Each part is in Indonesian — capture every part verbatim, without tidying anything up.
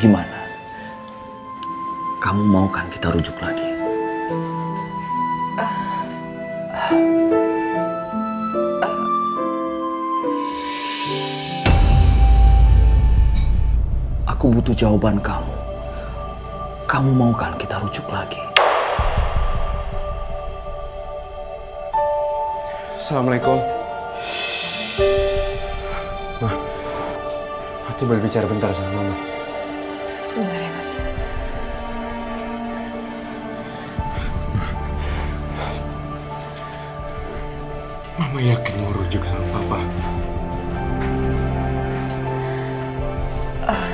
Gimana? Kamu mau kan kita rujuk lagi? Uh. Uh. Aku butuh jawaban kamu. Kamu mau kan kita rujuk lagi? Assalamualaikum. Ma, Fatih boleh bicara bentar sama Mama. Sebentar ya, Mas. Mama yakin mau rujuk sama Papa? Uh.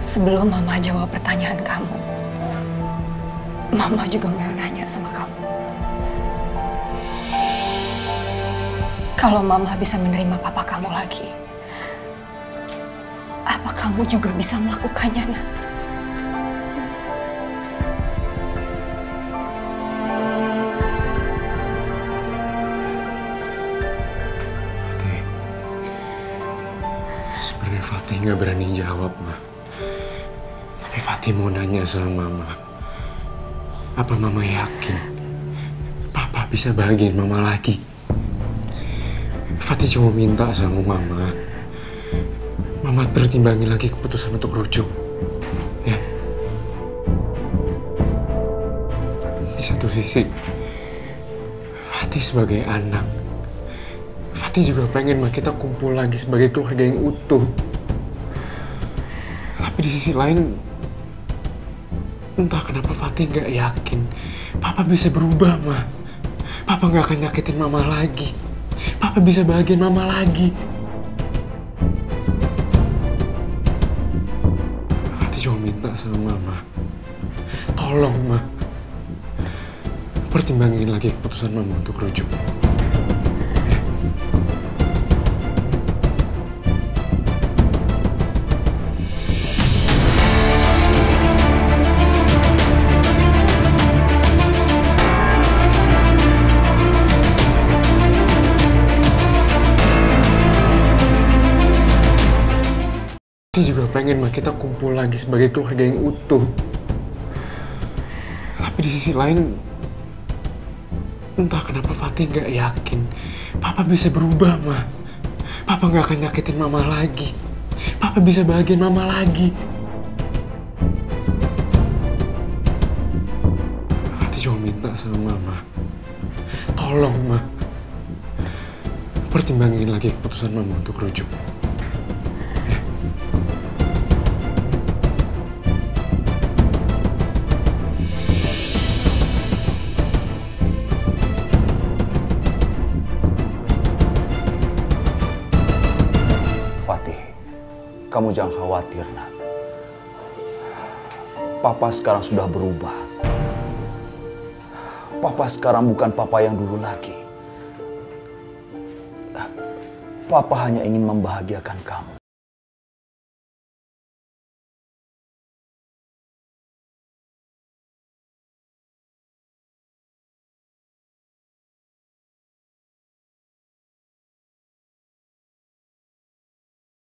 Sebelum Mama jawab pertanyaan kamu, Mama juga mau nanya sama kamu. Kalau Mama bisa menerima Papa kamu lagi, apa kamu juga bisa melakukannya, Nak? Fatih, sebenarnya Fatih nggak berani jawab, Ma. Fatih mau nanya sama Mama, apa Mama yakin Papa bisa bahagiain Mama lagi? Fatih cuma minta sama Mama, Mama pertimbangin lagi keputusan untuk rujuk, ya. Di satu sisi, Fatih sebagai anak, Fatih juga pengen Ma kita kumpul lagi sebagai keluarga yang utuh. Tapi di sisi lain, entah kenapa Fatih nggak yakin Papa bisa berubah, Ma. Papa nggak akan nyakitin Mama lagi. Papa bisa bahagiain Mama lagi. Fatih cuma minta sama Mama, tolong, Ma, pertimbangin lagi keputusan Mama untuk rujuk. Fatih juga pengen Ma kita kumpul lagi sebagai keluarga yang utuh. Tapi di sisi lain, entah kenapa Fatih nggak yakin Papa bisa berubah, Ma. Papa nggak akan nyakitin Mama lagi. Papa bisa bahagiain Mama lagi. Fatih cuma minta sama Mama, tolong, Ma, pertimbangin lagi keputusan Mama untuk rujuk. Kamu jangan khawatir, Nak. Papa sekarang sudah berubah. Papa sekarang bukan Papa yang dulu lagi. Papa hanya ingin membahagiakan kamu.